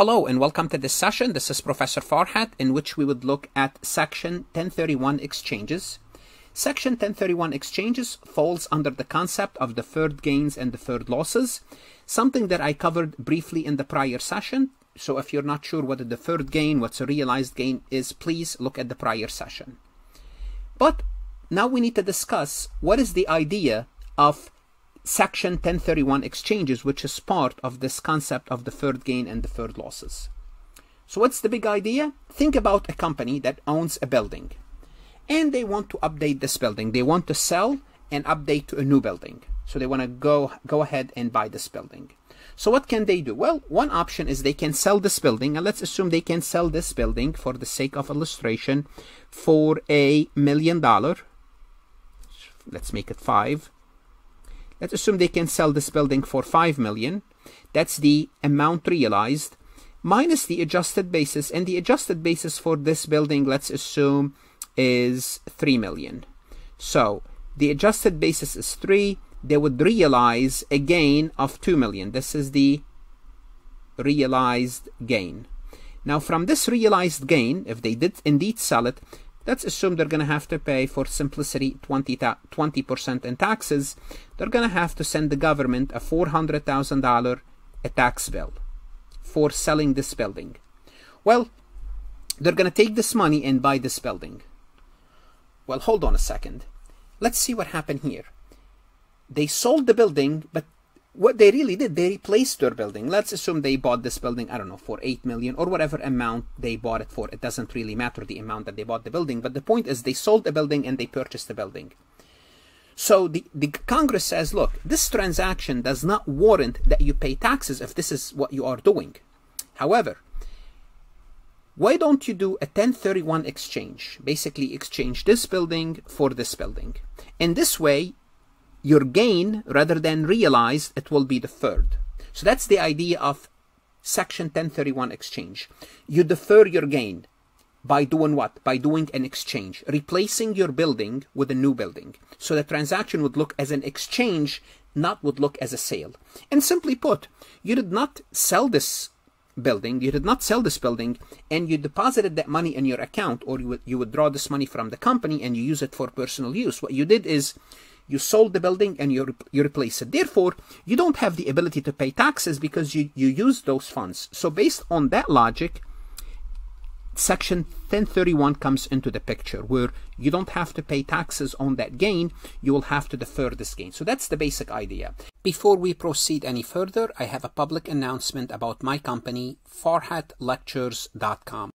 Hello and welcome to this session. This is Professor Farhat, in which we would look at Section 1031 exchanges. Section 1031 exchanges falls under the concept of deferred gains and deferred losses, something that I covered briefly in the prior session. So if you're not sure what a deferred gain, what's a realized gain is, please look at the prior session. But now we need to discuss what is the idea of Section 1031 exchanges, which is part of this concept of deferred gain and deferred losses. So what's the big idea? Think about a company that owns a building and they want to update this building. They want to sell and update to a new building. So they want to go ahead and buy this building. So what can they do? Well, one option is they can sell this building, and let's assume they can sell this building for the sake of illustration for $1 million. Let's make it $5 million. Let's assume they can sell this building for $5 million. That's the amount realized minus the adjusted basis, and the adjusted basis for this building, let's assume, is $3 million. So the adjusted basis is 3. They would realize a gain of $2 million. This is the realized gain. Now from this realized gain, if they did indeed sell it, let's assume they're going to have to pay, for simplicity, 20% in taxes. They're going to have to send the government a $400,000 tax bill for selling this building. Well, they're going to take this money and buy this building. Well, hold on a second. Let's see what happened here. They sold the building, but what they really did, they replaced their building. Let's assume they bought this building, I don't know, for $8 million or whatever amount they bought it for. It doesn't really matter the amount that they bought the building. But the point is they sold a building and they purchased the building. So the Congress says, look, this transaction does not warrant that you pay taxes if this is what you are doing. However, why don't you do a 1031 exchange? Basically exchange this building for this building. In this way, your gain, rather than realized, it will be deferred. So that's the idea of Section 1031 exchange. You defer your gain by doing what? By doing an exchange, replacing your building with a new building. So the transaction would look as an exchange, not would look as a sale. And simply put, you did not sell this building, you did not sell this building, and you deposited that money in your account, or you would draw this money from the company and you use it for personal use. What you did is you sold the building and you replace it. Therefore, you don't have the ability to pay taxes because you used those funds. So based on that logic, Section 1031 comes into the picture, where you don't have to pay taxes on that gain. You will have to defer this gain. So that's the basic idea. Before we proceed any further, I have a public announcement about my company, FarhatLectures.com.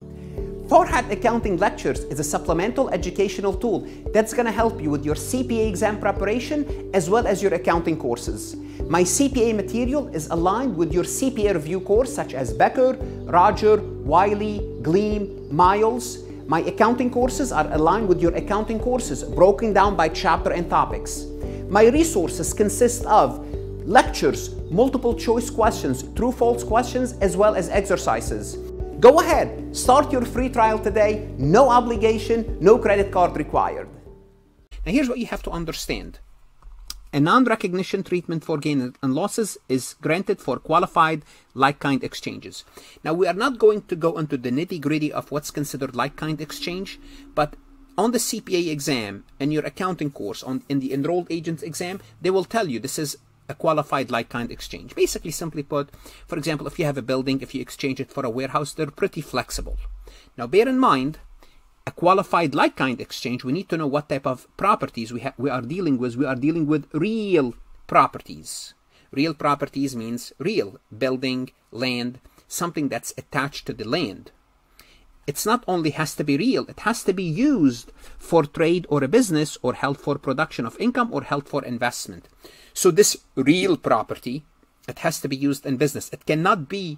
Farhat Accounting Lectures is a supplemental educational tool that's going to help you with your CPA exam preparation as well as your accounting courses. My CPA material is aligned with your CPA review course, such as Becker, Roger, Wiley, Gleim, Miles. My accounting courses are aligned with your accounting courses, broken down by chapter and topics. My resources consist of lectures, multiple choice questions, true-false questions, as well as exercises. Go ahead, start your free trial today. No obligation, no credit card required. Now here's what you have to understand. A non-recognition treatment for gain and losses is granted for qualified like-kind exchanges. Now we are not going to go into the nitty-gritty of what's considered like-kind exchange, but on the CPA exam and your accounting course, in the enrolled agents exam, they will tell you this is a qualified like-kind exchange. Basically, simply put, for example, if you have a building, if you exchange it for a warehouse, they're pretty flexible. Now, bear in mind, a qualified like-kind exchange, we need to know what type of properties we are dealing with. We are dealing with real properties. Real properties means real building, land, something that's attached to the land. It's not only has to be real, it has to be used for trade or a business, or held for production of income, or held for investment. So this real property, it has to be used in business. It cannot be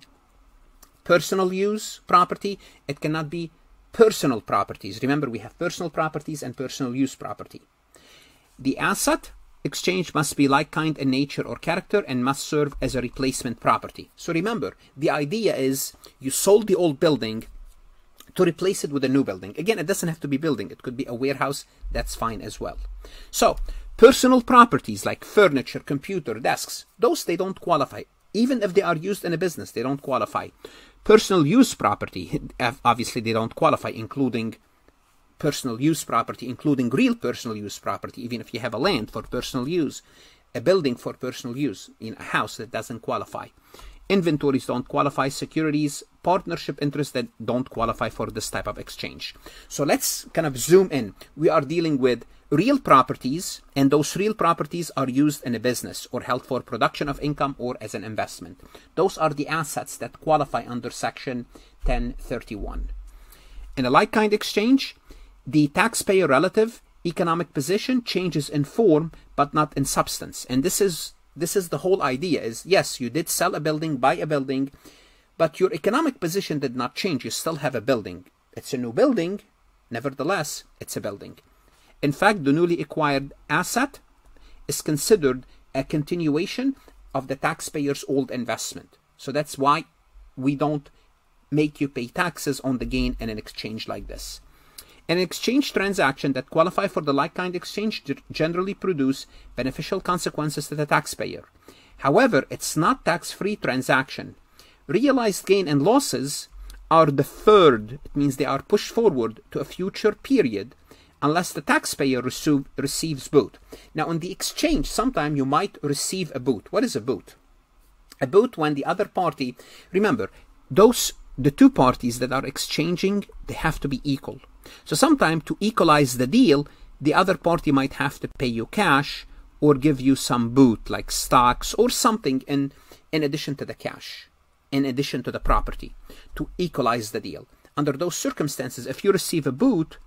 personal use property. It cannot be personal properties. Remember, we have personal properties and personal use property. The asset exchange must be like-kind in nature or character and must serve as a replacement property. So remember, the idea is you sold the old building to replace it with a new building. Again, it doesn't have to be building. It could be a warehouse. That's fine as well. So personal properties like furniture, computer, desks, those they don't qualify. even if they are used in a business, they don't qualify. Personal use property, obviously they don't qualify, including personal use property, including real personal use property, even if you have a land for personal use, a building for personal use, in a house, that doesn't qualify. Inventories don't qualify, securities, partnership interests that don't qualify for this type of exchange. So let's kind of zoom in. We are dealing with real properties, and those real properties are used in a business or held for production of income or as an investment. Those are the assets that qualify under Section 1031. In a like-kind exchange, the taxpayer relative economic position changes in form but not in substance. And this is the whole idea is, yes, you did sell a building, buy a building, but your economic position did not change. You still have a building. It's a new building. Nevertheless, it's a building. In fact, the newly acquired asset is considered a continuation of the taxpayer's old investment. So that's why we don't make you pay taxes on the gain in an exchange like this. An exchange transaction that qualify for the like-kind exchange generally produce beneficial consequences to the taxpayer. However, it's not tax-free transaction. Realized gain and losses are deferred. It means they are pushed forward to a future period unless the taxpayer receives boot. Now, in the exchange, sometime you might receive a boot. What is a boot? A boot when the other party, remember, the two parties that are exchanging, they have to be equal. So sometimes to equalize the deal, the other party might have to pay you cash or give you some boot like stocks or something in addition to the cash, in addition to the property, to equalize the deal. Under those circumstances, if you receive a boot,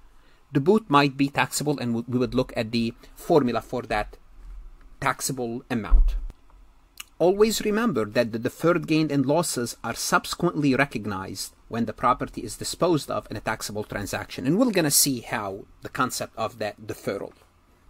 the boot might be taxable, and we would look at the formula for that taxable amount. Always remember that the deferred gain and losses are subsequently recognized when the property is disposed of in a taxable transaction. And we're going to see how the concept of that deferral.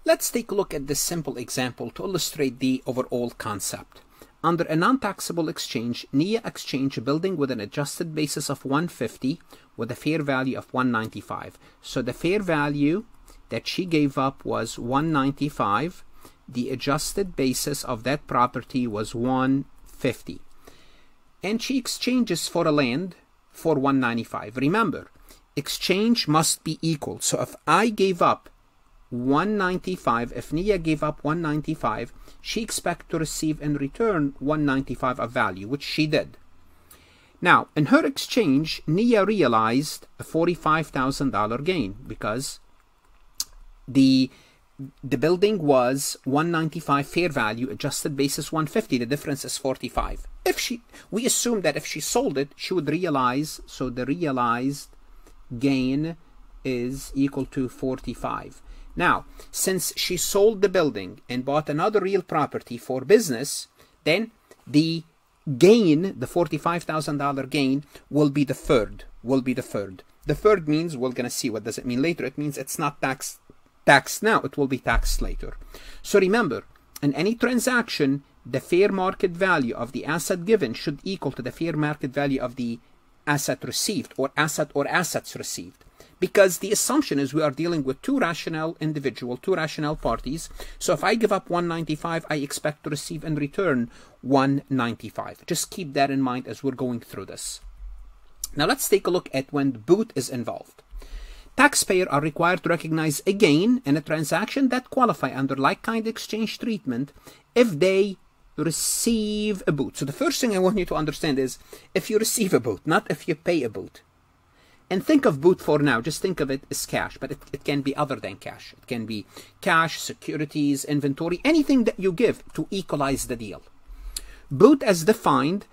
Let's take a look at this simple example to illustrate the overall concept. Under a non-taxable exchange, NIA exchange a building with an adjusted basis of 150 with a fair value of 195. So the fair value that she gave up was 195. The adjusted basis of that property was 150, and she exchanges for a land for 195. Remember, exchange must be equal. So if I gave up 195, if Nia gave up 195, she expects to receive in return 195 of value, which she did. Now, in her exchange, Nia realized a $45,000 gain because the building was 195 fair value, adjusted basis 150. The difference is 45. If we assume that if she sold it, she would realize. So the realized gain is equal to 45. Now, since she sold the building and bought another real property for business, then the gain, the $45,000 gain, will be deferred. Will be deferred. Deferred means we're going to see what does it mean later. It means it's not taxed now, it will be taxed later. So remember, in any transaction, the fair market value of the asset given should equal to the fair market value of the asset received or assets received, because the assumption is we are dealing with two rational parties. So if I give up 195, I expect to receive in return 195. Just keep that in mind as we're going through this. Now let's take a look at when the boot is involved. Taxpayers are required to recognize a gain in a transaction that qualify under like-kind exchange treatment if they receive a boot. So the first thing I want you to understand is if you receive a boot, not if you pay a boot. And think of boot for now, just think of it as cash, but it can be other than cash. It can be cash, securities, inventory, anything that you give to equalize the deal. Boot as defined,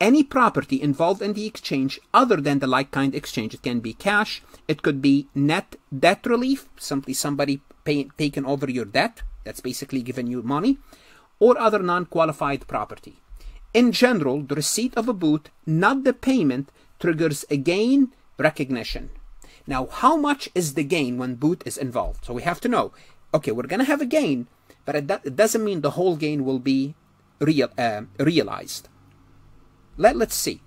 any property involved in the exchange other than the like-kind exchange. It can be cash, it could be net debt relief, simply somebody taking over your debt, that's basically giving you money, or other non-qualified property. In general, the receipt of a boot, not the payment, triggers a gain recognition. Now, how much is the gain when boot is involved? So we have to know, okay, we're going to have a gain, but it doesn't mean the whole gain will be realized. Let's see.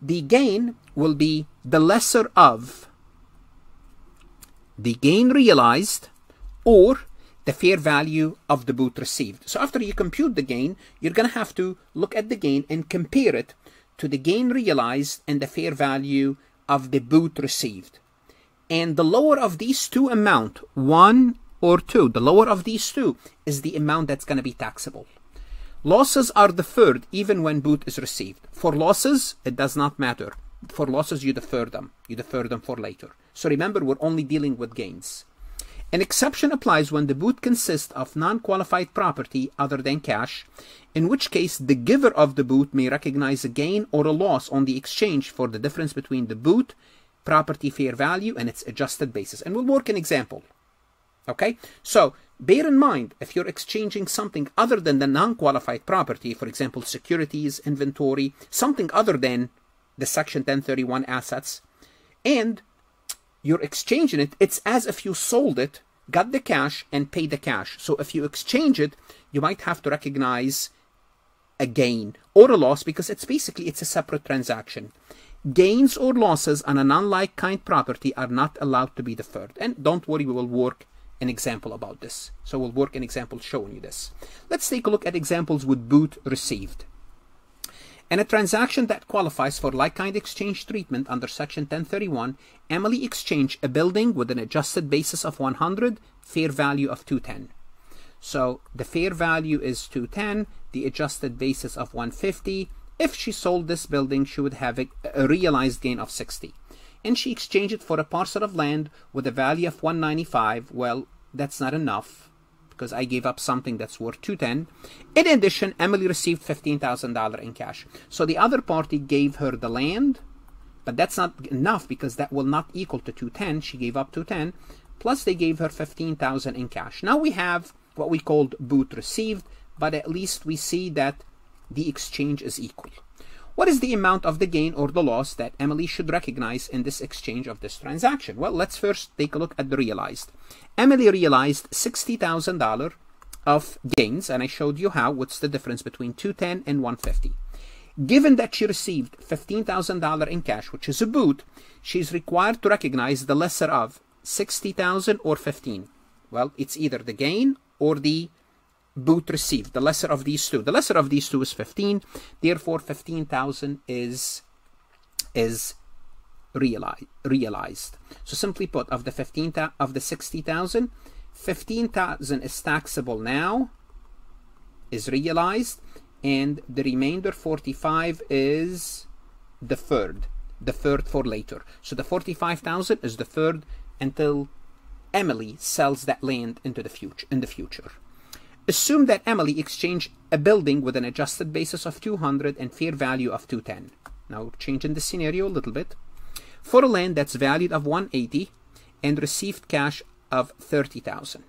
The gain will be the lesser of the gain realized or the fair value of the boot received. So after you compute the gain, you're going to have to look at the gain and compare it to the gain realized and the fair value of the boot received. And the lower of these two amount, one or two, the lower of these two is the amount that's going to be taxable. Losses are deferred even when boot is received. For losses, it does not matter. For losses, you defer them. You defer them for later. So remember, we're only dealing with gains. An exception applies when the boot consists of non-qualified property other than cash, in which case the giver of the boot may recognize a gain or a loss on the exchange for the difference between the boot property fair value and its adjusted basis. And we'll work an example. Okay, so bear in mind, if you're exchanging something other than the non-qualified property, for example, securities, inventory, something other than the Section 1031 assets, and you're exchanging it, it's as if you sold it, got the cash, and paid the cash. So if you exchange it, you might have to recognize a gain or a loss because it's basically, it's a separate transaction. Gains or losses on an unlike kind property are not allowed to be deferred. And don't worry, we will work an example about this. So we'll work an example showing you this. Let's take a look at examples with boot received. In a transaction that qualifies for like-kind exchange treatment under Section 1031, Emily exchanged a building with an adjusted basis of 100, fair value of 210. So the fair value is 210, the adjusted basis of 150. If she sold this building, she would have a realized gain of 60. And she exchanged it for a parcel of land with a value of 195. Well, that's not enough, because I gave up something that's worth 210. In addition, Emily received $15,000 in cash. So the other party gave her the land, but that's not enough because that will not equal to 210. She gave up 210, plus they gave her $15,000 in cash. Now we have what we called boot received, but at least we see that the exchange is equal. What is the amount of the gain or the loss that Emily should recognize in this exchange of this transaction? Well, let's first take a look at the realized. Emily realized $60,000 of gains, and I showed you how. What's the difference between 210 and 150? Given that she received $15,000 in cash, which is a boot, she's required to recognize the lesser of 60,000 or 15. Well, it's either the gain or the boot received, the lesser of these two. The lesser of these two is 15, therefore 15,000 is realized. So simply put, of the 60,000, 15,000 is taxable now, is realized, and the remainder 45 is deferred for later. So the 45,000 is deferred until Emily sells that land into the future. Assume that Emily exchanged a building with an adjusted basis of 200 and fair value of 210. Now changing the scenario a little bit. For a land that's valued of 180 and received cash of 30,000.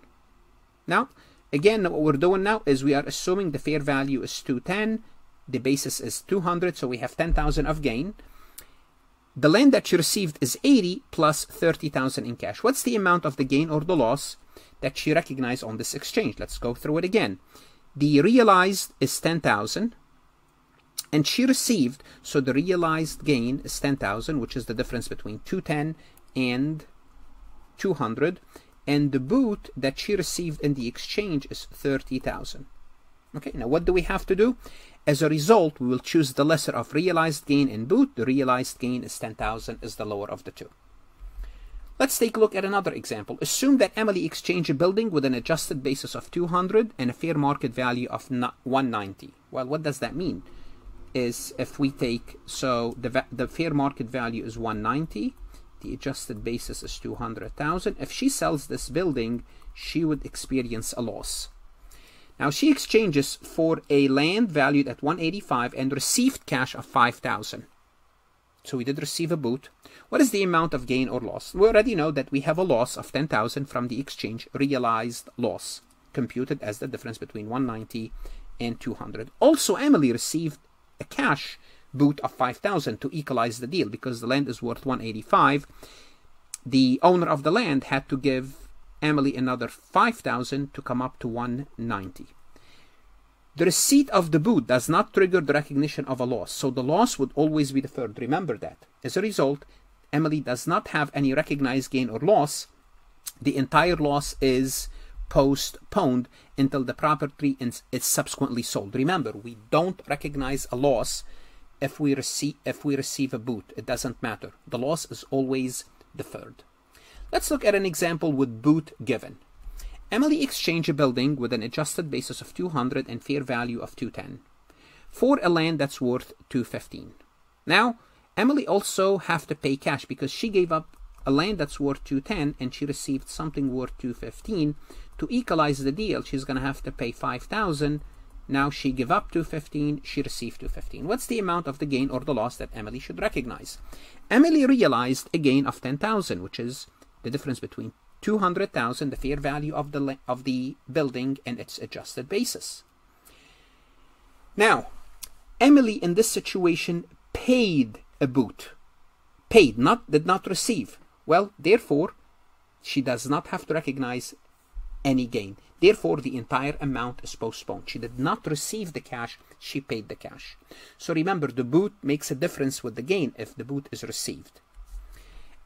Now, again, what we're doing now is we are assuming the fair value is 210, the basis is 200, so we have 10,000 of gain. The land that she received is 80 plus 30,000 in cash. What's the amount of the gain or the loss that she recognized on this exchange? Let's go through it again. The realized is 10,000, and she received, so the realized gain is 10,000, which is the difference between 210 and 200, and the boot that she received in the exchange is 30,000. Okay, now what do we have to do? As a result, we will choose the lesser of realized gain and boot. The realized gain is 10,000, is the lower of the two. Let's take a look at another example. Assume that Emily exchanged a building with an adjusted basis of 200 and a fair market value of 190. Well, what does that mean? Is if we take, so the fair market value is 190, the adjusted basis is 200,000. If she sells this building, she would experience a loss. Now she exchanges for a land valued at 185 and received cash of 5,000. So we did receive a boot. What is the amount of gain or loss? We already know that we have a loss of 10,000 from the exchange, realized loss, computed as the difference between 190 and 200. Also, Emily received a cash boot of 5,000 to equalize the deal because the land is worth 185. The owner of the land had to give Emily another 5,000 to come up to 190. The receipt of the boot does not trigger the recognition of a loss, so the loss would always be deferred. Remember that. As a result, Emily does not have any recognized gain or loss. The entire loss is postponed until the property is subsequently sold. Remember, we don't recognize a loss if we receive a boot. It doesn't matter. The loss is always deferred. Let's look at an example with boot given. Emily exchanged a building with an adjusted basis of 200 and fair value of 210 for a land that's worth 215. Now, Emily also have to pay cash because she gave up a land that's worth 210 and she received something worth 215. To equalize the deal, she's going to have to pay 5,000. Now she gave up 215, she received 215. What's the amount of the gain or the loss that Emily should recognize? Emily realized a gain of 10,000, which is the difference between 200,000, the fair value of the building, and its adjusted basis. Now, Emily in this situation paid a boot. Paid, did not receive. Well, therefore, she does not have to recognize any gain. Therefore, the entire amount is postponed. She did not receive the cash, she paid the cash. So remember, the boot makes a difference with the gain if the boot is received.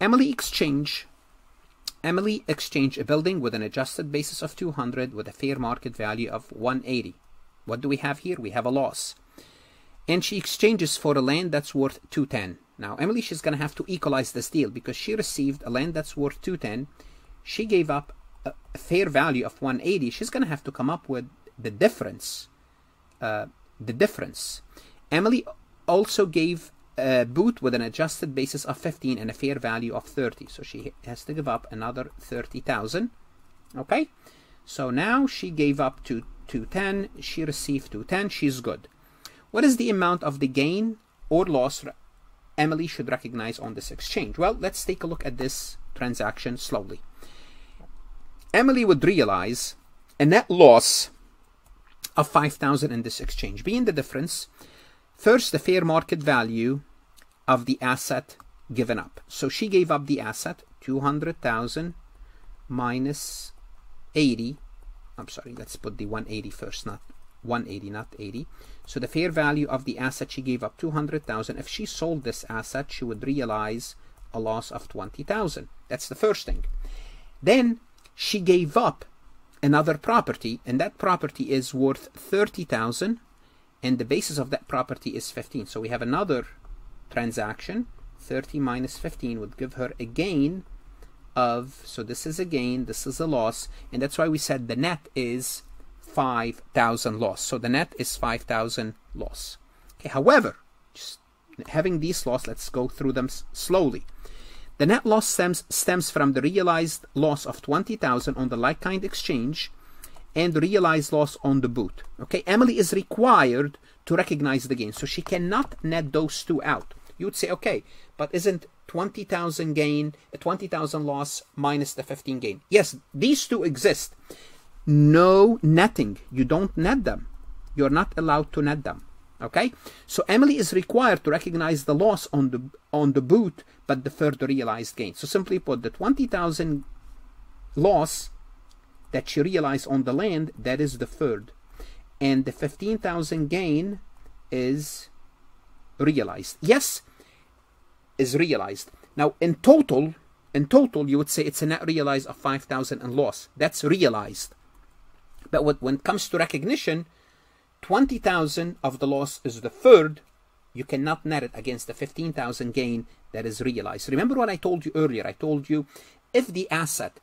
Emily exchanged a building with an adjusted basis of 200 with a fair market value of 180. What do we have here? We have a loss. And she exchanges for a land that's worth 210. Now, Emily, she's going to have to equalize this deal because she received a land that's worth 210. She gave up a fair value of 180. She's going to have to come up with the difference. Emily also gave a boot with an adjusted basis of 15 and a fair value of 30. So she has to give up another 30,000. Okay. So now she gave up to 210. She received 210. She's good. What is the amount of the gain or loss Emily should recognize on this exchange? Well, let's take a look at this transaction slowly. Emily would realize a net loss of 5,000 in this exchange, being the difference, first, the fair market value of the asset given up. So she gave up the asset, 200,000 minus 80. I'm sorry, let's put the 180 first, not 180, not 80. So the fair value of the asset, she gave up 200,000. If she sold this asset, she would realize a loss of 20,000. That's the first thing. Then she gave up another property, and that property is worth 30,000, and the basis of that property is 15. So we have another transaction. 30 minus 15 would give her a gain of, so this is a gain, this is a loss, and that's why we said the net is 5,000 loss. So the net is 5,000 loss. Okay, however, just having these losses, let's go through them slowly. The net loss stems from the realized loss of 20,000 on the like-kind exchange and the realized loss on the boot. Okay, Emily is required to recognize the gain, so she cannot net those two out. You would say, okay, but isn't 20,000 gain, a 20,000 loss minus the 15 gain? Yes, these two exist. No netting. You don't net them. You're not allowed to net them. Okay, so Emily is required to recognize the loss on the boot but defer the realized gain. So simply put, the 20,000 loss that she realized on the land, that is deferred, and the 15,000 gain is realized. Yes, is realized. Now in total you would say it's a net realized of 5,000 and loss. That's realized. But when it comes to recognition, 20,000 of the loss is deferred. You cannot net it against the 15,000 gain that is realized. Remember what I told you earlier. I told you if the asset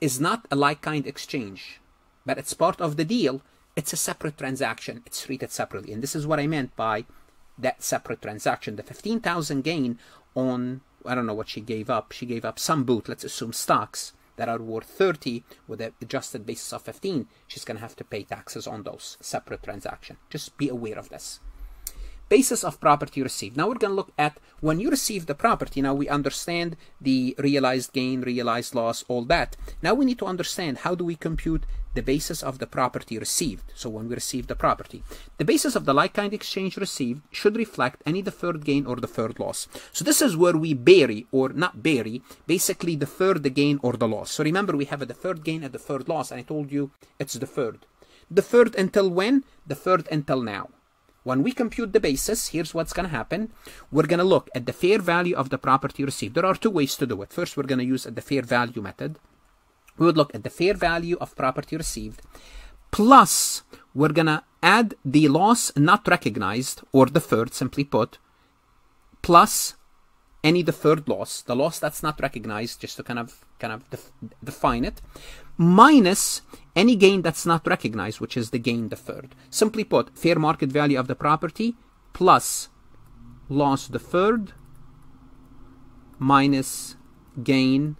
is not a like-kind exchange, but it's part of the deal, it's a separate transaction. It's treated separately. And this is what I meant by that separate transaction. The 15,000 gain on, I don't know what she gave up. She gave up some boot, let's assume stocks, that are worth 30 with an adjusted basis of 15, she's going to have to pay taxes on those separate transactions. Just be aware of this. Basis of property received. Now we're going to look at when you receive the property. Now we understand the realized gain, realized loss, all that. Now we need to understand how do we compute the basis of the property received. So when we receive the property, the basis of the like-kind exchange received should reflect any deferred gain or deferred loss. So this is where we bury, or not bury, basically defer the gain or the loss. So remember, we have a deferred gain, a deferred loss, and I told you it's deferred. Deferred until when? Deferred until now. When we compute the basis, here's what's going to happen. We're going to look at the fair value of the property received. There are two ways to do it. First, we're going to use the fair value method, we would look at the fair value of property received, plus we're going to add the loss not recognized or deferred, simply put, plus any deferred loss, the loss that's not recognized, just to kind of define it, minus any gain that's not recognized, which is the gain deferred. Simply put, fair market value of the property plus loss deferred minus gain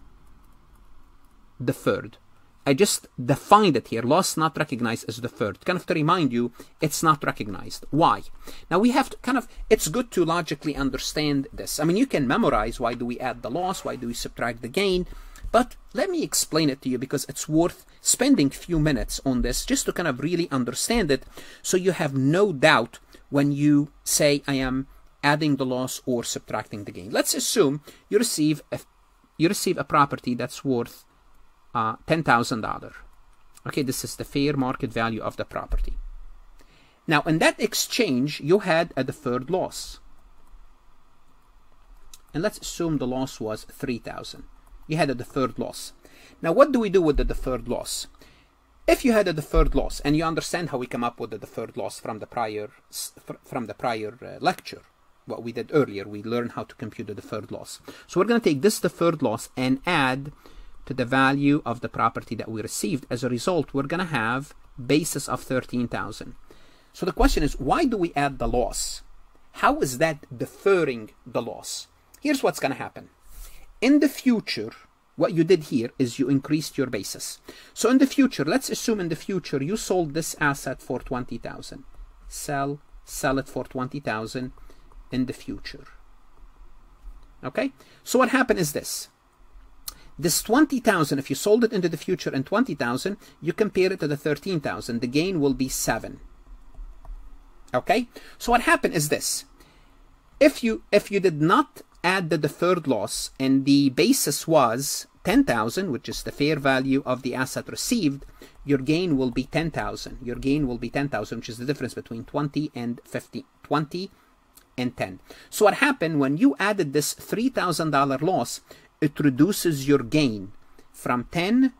deferred. I just defined it here. Loss not recognized as deferred, kind of to remind you it's not recognized. Why? Now we have to kind of, it's good to logically understand this. I mean, you can memorize why do we add the loss, why do we subtract the gain, but let me explain it to you because it's worth spending a few minutes on this just to kind of really understand it, so you have no doubt when you say I am adding the loss or subtracting the gain. Let's assume you receive a property that's worth $10,000. Okay, this is the fair market value of the property. Now, in that exchange, you had a deferred loss. And let's assume the loss was $3,000. You had a deferred loss. Now, what do we do with the deferred loss? If you had a deferred loss, and you understand how we come up with the deferred loss from the prior lecture, what we did earlier, we learned how to compute the deferred loss. So we're going to take this deferred loss and add to the value of the property that we received. As a result, we're going to have basis of $13,000. So the question is, why do we add the loss? How is that deferring the loss? Here's what's going to happen. In the future, what you did here is you increased your basis. So in the future, let's assume in the future you sold this asset for $20,000. Sell it for $20,000 in the future. Okay? So what happened is this. This $20,000, if you sold it into the future in $20,000, you compare it to the $13,000. The gain will be $7,000. Okay? So what happened is this. If you did not add the deferred loss and the basis was $10,000, which is the fair value of the asset received, your gain will be $10,000. Your gain will be $10,000, which is the difference between 20 and 50, 20 and 10. So what happened when you added this $3,000 loss, it reduces your gain from 10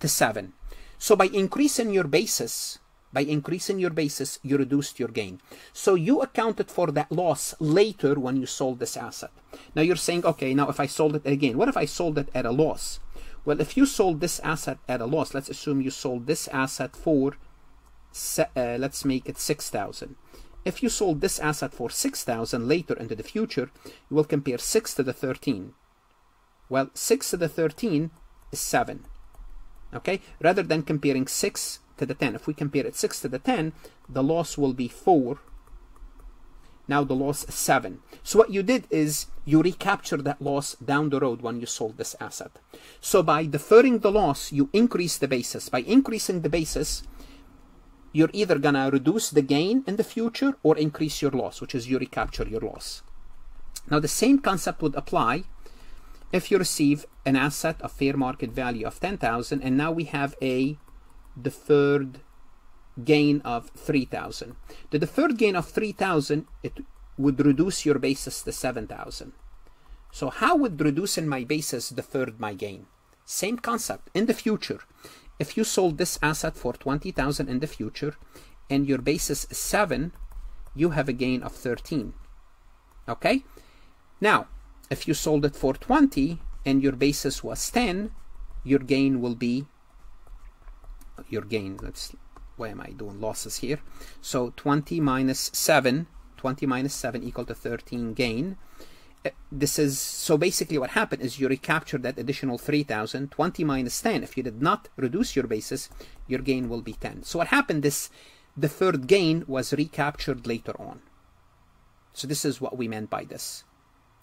to 7. So by increasing your basis, you reduced your gain. So you accounted for that loss later when you sold this asset. Now you're saying, okay, now if I sold it again, what if I sold it at a loss? Well, if you sold this asset at a loss, let's assume you sold this asset for, let's make it $6,000. If you sold this asset for $6,000 later into the future, you will compare 6 to the 13. Well, 6 to the 13 is 7, okay? Rather than comparing 6 to the 10. If we compare it 6 to the 10, the loss will be 4. Now the loss is 7. So what you did is you recaptured that loss down the road when you sold this asset. So by deferring the loss, you increase the basis. By increasing the basis, you're either going to reduce the gain in the future or increase your loss, which is you recapture your loss. Now the same concept would apply if you receive an asset of fair market value of $10,000 and now we have a deferred gain of $3,000. The deferred gain of $3,000, it would reduce your basis to $7,000. So how would reducing my basis deferred my gain? Same concept. In the future, if you sold this asset for $20,000 in the future and your basis is 7, you have a gain of 13. Okay? Now, if you sold it for 20 and your basis was 10, your gain will be, why am I doing losses here? So 20 minus 7 equal to 13 gain. This is, so basically what happened is you recaptured that additional 3,000, 20 minus 10. If you did not reduce your basis, your gain will be 10. So what happened, this deferred gain was recaptured later on. So this is what we meant by this.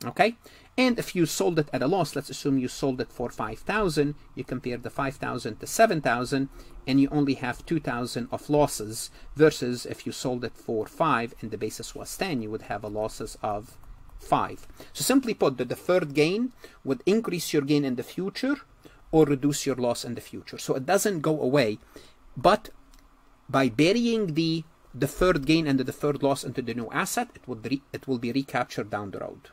Okay, and if you sold it at a loss, let's assume you sold it for $5,000, you compare the $5,000 to $7,000, and you only have $2,000 of losses, versus if you sold it for $5,000 and the basis was $10,000, you would have a losses of $5,000. So simply put, the deferred gain would increase your gain in the future or reduce your loss in the future. So it doesn't go away, but by burying the deferred gain and the deferred loss into the new asset, it will be recaptured down the road.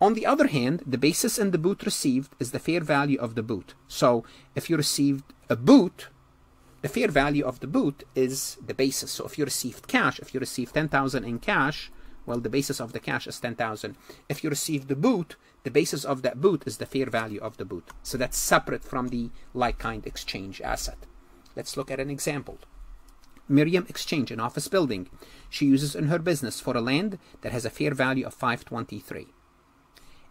On the other hand, the basis in the boot received is the fair value of the boot. So if you received a boot, the fair value of the boot is the basis. So if you received cash, if you received 10,000 in cash, well, the basis of the cash is 10,000. If you receive the boot, the basis of that boot is the fair value of the boot. So that's separate from the like-kind exchange asset. Let's look at an example. Miriam Exchange, an office building she uses in her business for a land that has a fair value of 523.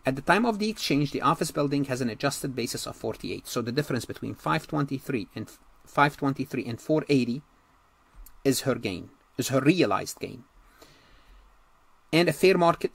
At the time of the exchange, the office building has an adjusted basis of 48. So the difference between 523 and 480 is her gain, is her realized gain. And a fair market,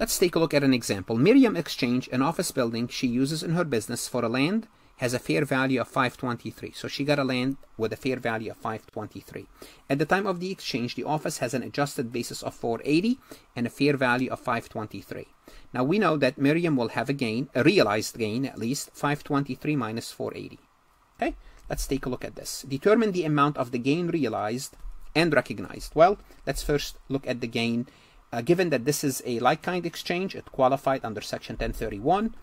let's take a look at an example. Miriam Exchange, an office building she uses in her business for a land, has a fair value of 523. So she got a land with a fair value of 523. At the time of the exchange, the office has an adjusted basis of 480 and a fair value of 523. Now we know that Miriam will have a gain, a realized gain at least, 523 minus 480. Okay, let's take a look at this. Determine the amount of the gain realized and recognized. Well, let's first look at the gain. Given that this is a like-kind exchange, it qualified under Section 1031.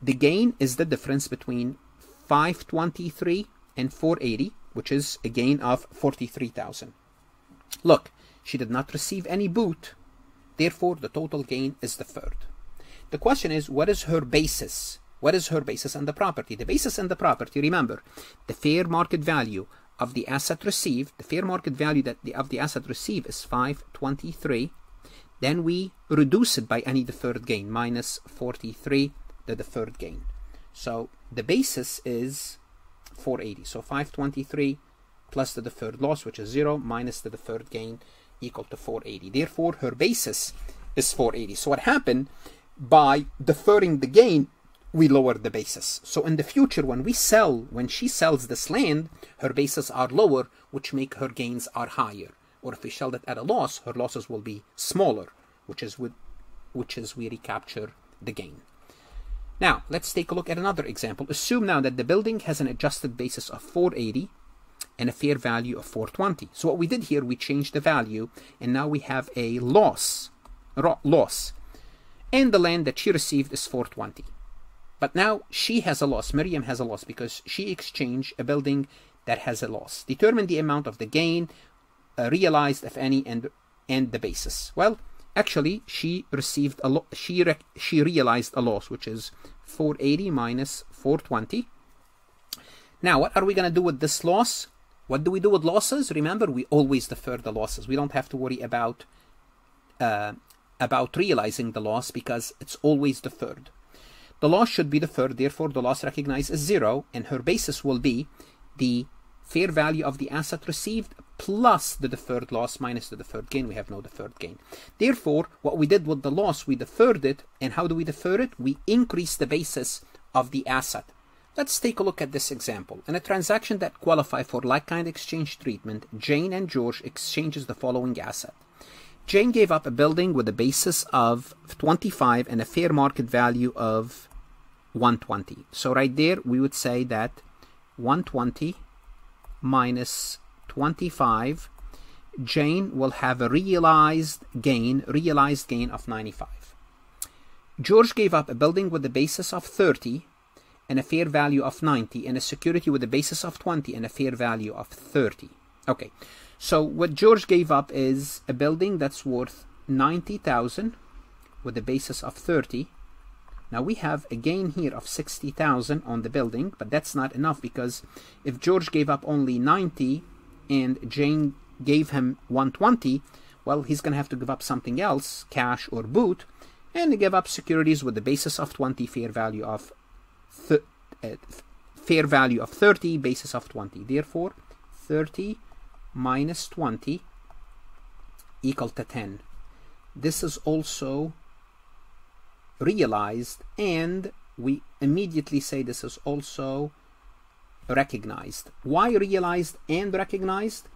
The gain is the difference between 523 and 480, which is a gain of 43,000. Look, she did not receive any boot, therefore the total gain is deferred. The question is, what is her basis? What is her basis on the property? The basis on the property, remember, the fair market value of the asset received, the fair market value of the asset received is 523. Then we reduce it by any deferred gain, minus 43, the deferred gain. So the basis is 480. So 523 plus the deferred loss, which is 0, minus the deferred gain equal to 480. Therefore, her basis is 480. So what happened, by deferring the gain, we lowered the basis. So in the future, when she sells this land, her bases are lower, which make her gains are higher. Or if we sell it at a loss, her losses will be smaller, which is we recapture the gain. Now, let's take a look at another example. Assume now that the building has an adjusted basis of 480 and a fair value of 420. So what we did here, we changed the value, and now we have a loss. And the land that she received is 420. But now she has a loss, Miriam has a loss, because she exchanged a building that has a loss. Determine the amount of the gain, realized, if any, and the basis. Well, actually, she realized a loss, which is 480 minus 420. Now, what are we going to do with this loss? What do we do with losses? Remember, we always defer the losses. We don't have to worry about realizing the loss because it's always deferred. The loss should be deferred. Therefore, the loss recognized is 0, and her basis will be the fair value of the asset received plus the deferred loss minus the deferred gain. We have no deferred gain. Therefore, what we did with the loss, we deferred it. And how do we defer it? We increase the basis of the asset. Let's take a look at this example. In a transaction that qualifies for like-kind exchange treatment, Jane and George exchanges the following asset. Jane gave up a building with a basis of 25 and a fair market value of 120. So right there, we would say that 120 minus 25, Jane will have a realized gain of 95. George gave up a building with a basis of 30 and a fair value of 90 and a security with a basis of 20 and a fair value of 30. Okay, so what George gave up is a building that's worth 90,000 with a basis of 30. Now we have a gain here of 60,000 on the building, but that's not enough because if George gave up only 90 and Jane gave him 120, well, he's going to have to give up something else, cash or boot, and give up securities with the basis of 20, fair value of 30, basis of 20. Therefore, 30 minus 20 equal to 10. This is also realized, and we immediately say this is also recognized. Why realized and recognized?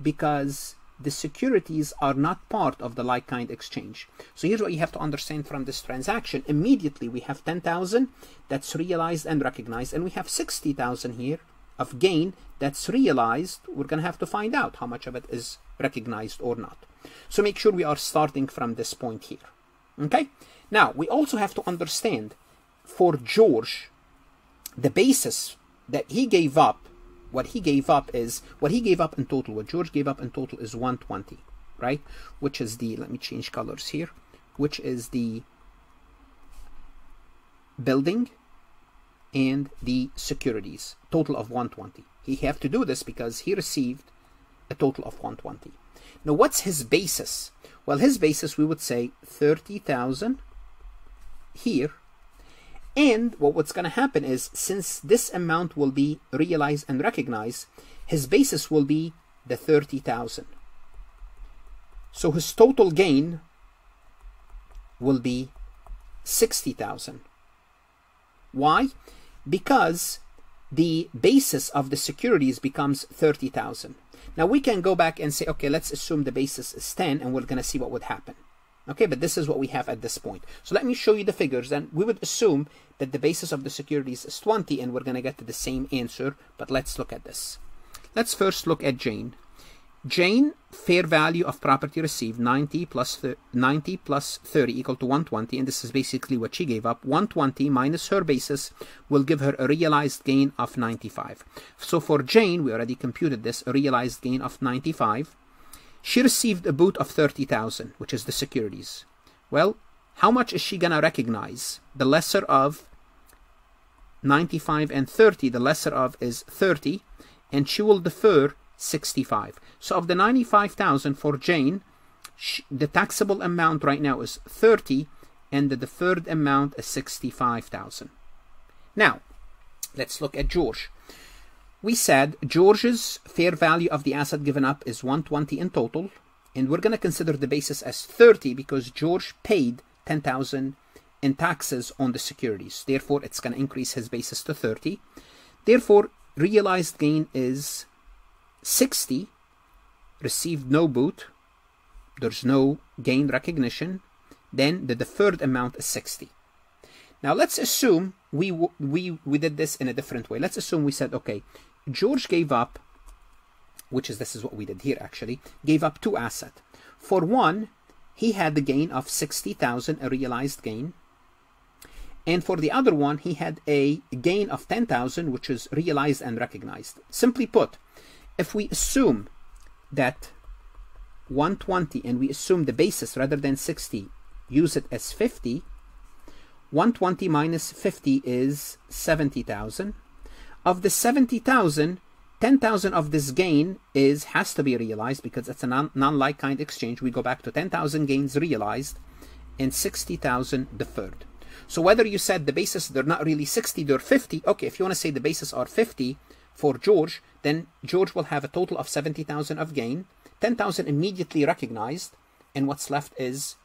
Because the securities are not part of the like-kind exchange. So here's what you have to understand from this transaction. Immediately we have 10,000 that's realized and recognized, and we have 60,000 here of gain that's realized. We're going to have to find out how much of it is recognized or not. So make sure we are starting from this point here. Okay? Now, we also have to understand for George, the basis that he gave up, what he gave up is, what he gave up in total, what George gave up in total is 120, right? Which is the, let me change colors here, which is the building and the securities, total of 120. He have to do this because he received a total of 120. Now, what's his basis? Well, his basis, we would say 30,000 here. And what's going to happen is, since this amount will be realized and recognized, his basis will be the 30,000. So his total gain will be 60,000. Why? Because the basis of the securities becomes 30,000. Now we can go back and say, okay, let's assume the basis is 10 and we're going to see what would happen. Okay, but this is what we have at this point. So let me show you the figures, and we would assume that the basis of the securities is 20 and we're going to get to the same answer, but let's look at this. Let's first look at Jane. Jane, fair value of property received, 90 plus 30 equal to 120, and this is basically what she gave up. 120 minus her basis will give her a realized gain of 95. So for Jane, we already computed this, a realized gain of 95. She received a boot of 30,000, which is the securities. Well, how much is she going to recognize? The lesser of 95 and 30, the lesser of is 30, and she will defer 65. So of the 95,000 for Jane, the taxable amount right now is 30 and the deferred amount is 65,000. Now, let's look at George. We said George's fair value of the asset given up is 120 in total, and we're going to consider the basis as 30 because George paid 10,000 in taxes on the securities. Therefore, it's going to increase his basis to 30. Therefore, realized gain is 60, received no boot, there's no gain recognition, then the deferred amount is 60. Now let's assume we did this in a different way. Let's assume we said, okay, George gave up, which is, this is what we did here actually, gave up two assets. For one, he had the gain of 60,000, a realized gain. And for the other one, he had a gain of 10,000, which is realized and recognized. Simply put, if we assume that 120 and we assume the basis rather than 60, use it as 50, 120 minus 50 is 70,000. Of the 70,000, 10,000 of this gain has to be realized because it's a non-like kind exchange. We go back to 10,000 gains realized and 60,000 deferred. So whether you said the basis, they're not really 60, they're 50. Okay, if you want to say the basis are 50 for George, then George will have a total of 70,000 of gain, 10,000 immediately recognized, and what's left is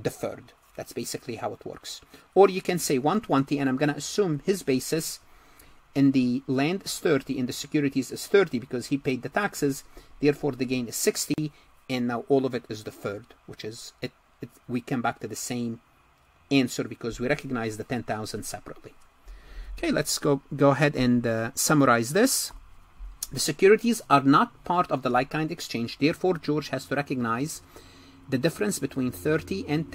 deferred. That's basically how it works. Or you can say 120, and I'm going to assume his basis in the land is 30, in the securities is 30 because he paid the taxes, therefore the gain is 60, and now all of it is deferred, which is, we come back to the same answer because we recognize the 10,000 separately. Okay, let's go ahead and summarize this. The securities are not part of the like-kind exchange. Therefore, George has to recognize the difference between 30 and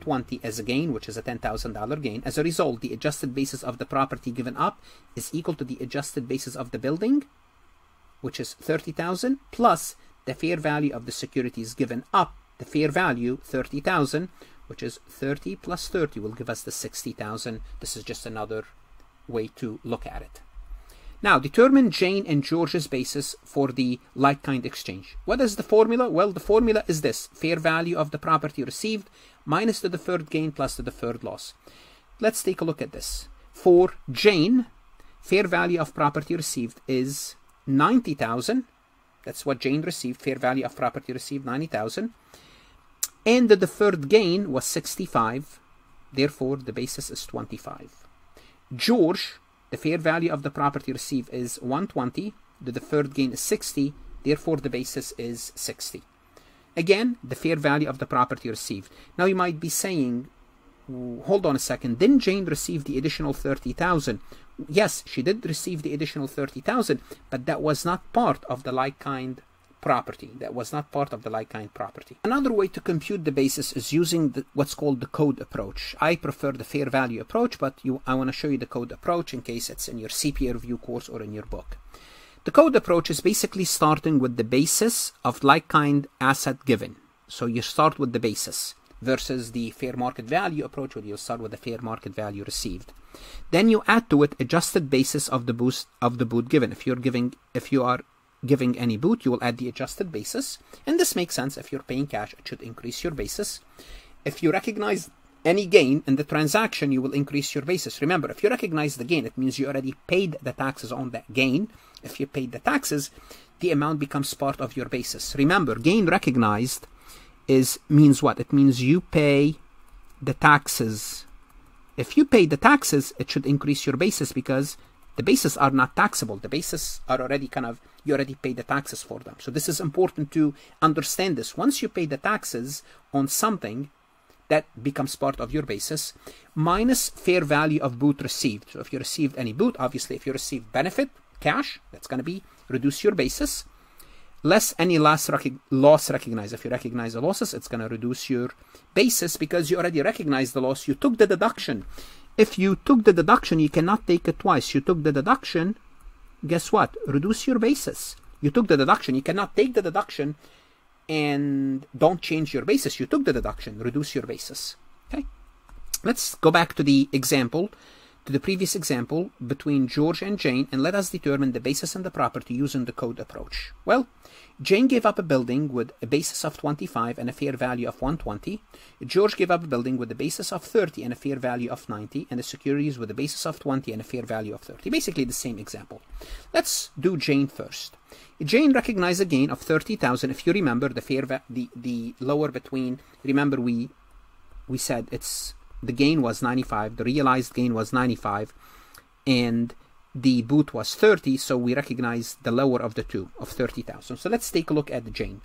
20 as a gain, which is a $10,000 gain. As a result, the adjusted basis of the property given up is equal to the adjusted basis of the building, which is 30,000, plus the fair value of the securities given up, the fair value 30,000, which is 30 plus 30 will give us the 60,000. This is just another way to look at it. Now, determine Jane and George's basis for the like-kind exchange. What is the formula? Well, the formula is this. Fair value of the property received minus the deferred gain plus the deferred loss. Let's take a look at this. For Jane, fair value of property received is 90,000. That's what Jane received. Fair value of property received, 90,000. And the deferred gain was 65, therefore the basis is 25. George, the fair value of the property received is 120, the deferred gain is 60, therefore the basis is 60. Again, the fair value of the property received. Now you might be saying, hold on a second, didn't Jane receive the additional 30,000? Yes, she did receive the additional 30,000, but that was not part of the like-kind property that was not part of the like-kind property. Another way to compute the basis is using what's called the code approach. I prefer the fair value approach, but I want to show you the code approach in case it's in your CPA review course or in your book. The code approach is basically starting with the basis of like-kind asset given. So you start with the basis versus the fair market value approach, where you start with the fair market value received. Then you add to it adjusted basis of the boot given. If you are giving any boot, you will add the adjusted basis. And this makes sense. If you're paying cash, it should increase your basis. If you recognize any gain in the transaction, you will increase your basis. Remember, if you recognize the gain, it means you already paid the taxes on that gain. If you paid the taxes, the amount becomes part of your basis. Remember, gain recognized means what? It means you pay the taxes. If you pay the taxes, it should increase your basis because the bases are not taxable. The bases are already you already pay the taxes for them. So this is important to understand this. Once you pay the taxes on something, that becomes part of your basis, minus fair value of boot received. So if you received any boot, obviously if you receive benefit, cash, that's going to be reduce your basis, less any loss recognized. If you recognize the losses, it's going to reduce your basis because you already recognized the loss. You took the deduction. If you took the deduction, you cannot take it twice. You took the deduction, guess what? Reduce your basis. You took the deduction. You cannot take the deduction and don't change your basis. You took the deduction, reduce your basis. Okay. Let's go back to the example, to the previous example between George and Jane, and let us determine the basis and the property using the code approach. Well, Jane gave up a building with a basis of 25 and a fair value of 120. George gave up a building with a basis of 30 and a fair value of 90, and the securities with a basis of 20 and a fair value of 30. Basically the same example. Let's do Jane first. Jane recognized a gain of 30,000. If you remember the lower between, remember we said it's the gain was 95, the realized gain was 95, and the boot was 30, so we recognize the lower of the two, of 30,000. So let's take a look at Jane.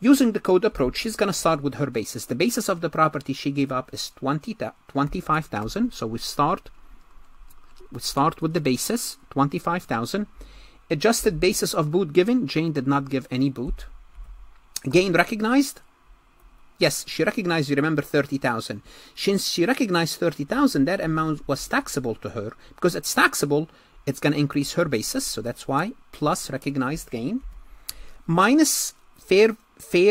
Using the code approach, she's going to start with her basis. The basis of the property she gave up is 25,000, so we start with the basis, 25,000. Adjusted basis of boot given, Jane did not give any boot. Gain recognized, yes, she recognized, you remember, 30,000. Since she recognized 30,000, that amount was taxable to her. Because it's taxable, it's going to increase her basis. So that's why plus recognized gain minus fair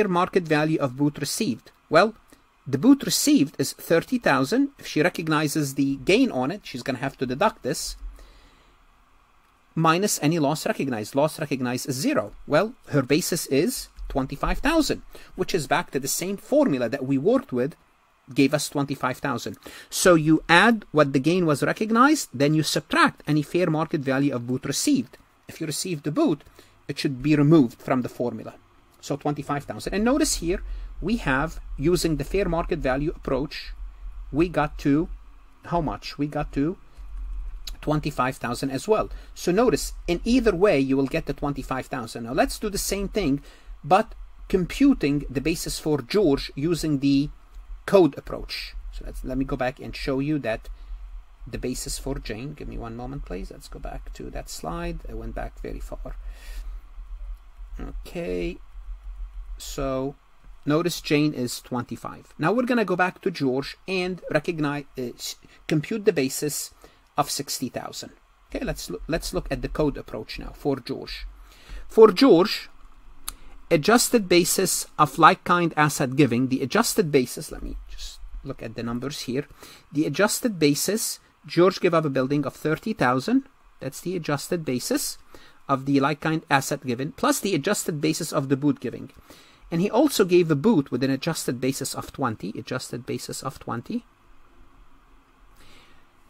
market value of boot received. Well, the boot received is 30,000. If she recognizes the gain on it, she's going to have to deduct this. Minus any loss recognized. Loss recognized is 0. Well, her basis is 25,000, which is back to the same formula that we worked with, gave us 25,000. So you add what the gain was recognized, then you subtract any fair market value of boot received. If you receive the boot, it should be removed from the formula. So 25,000. And notice here, we have, using the fair market value approach, we got to, how much? We got to 25,000 as well. So notice, in either way, you will get the 25,000. Now let's do the same thing, but computing the basis for George using the code approach. So let me go back and show you that the basis for Jane. Give me one moment, please. Let's go back to that slide. I went back very far. Okay. So notice Jane is 25. Now we're going to go back to George and compute the basis of 60,000. Okay, let's look at the code approach now for George. For George, adjusted basis of like-kind asset giving, the adjusted basis, let me just look at the numbers here. The adjusted basis, George gave up a building of 30,000. That's the adjusted basis of the like-kind asset given, plus the adjusted basis of the boot giving. And he also gave a boot with an adjusted basis of 20, adjusted basis of 20.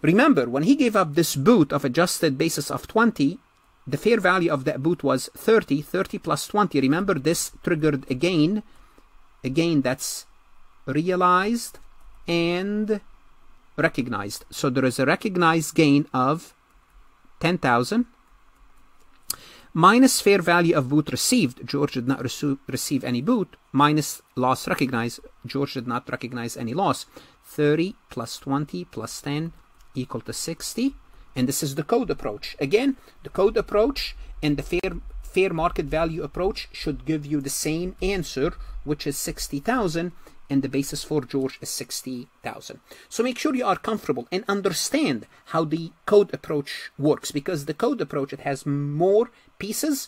Remember, when he gave up this boot of adjusted basis of 20, the fair value of that boot was 30, 30 plus 20. Remember, this triggered a gain that's realized and recognized. So there is a recognized gain of 10,000 minus fair value of boot received. George did not receive any boot, minus loss recognized. George did not recognize any loss. 30 plus 20 plus 10 equal to 60. And this is the code approach. Again, the code approach and the fair fair market value approach should give you the same answer, which is 60,000, and the basis for George is 60,000. So make sure you are comfortable and understand how the code approach works, because the code approach, it has more pieces,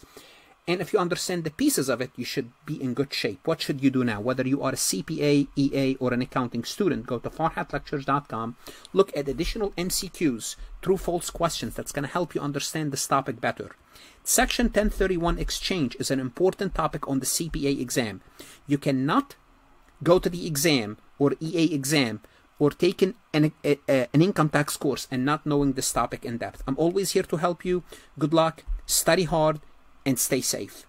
and if you understand the pieces of it, you should be in good shape. What should you do now? Whether you are a CPA, EA, or an accounting student, go to FarhatLectures.com, look at additional MCQs, true-false questions, that's going to help you understand this topic better. Section 1031 exchange is an important topic on the CPA exam. You cannot go to the exam or EA exam or take an income tax course and not knowing this topic in depth. I'm always here to help you. Good luck, study hard, and stay safe.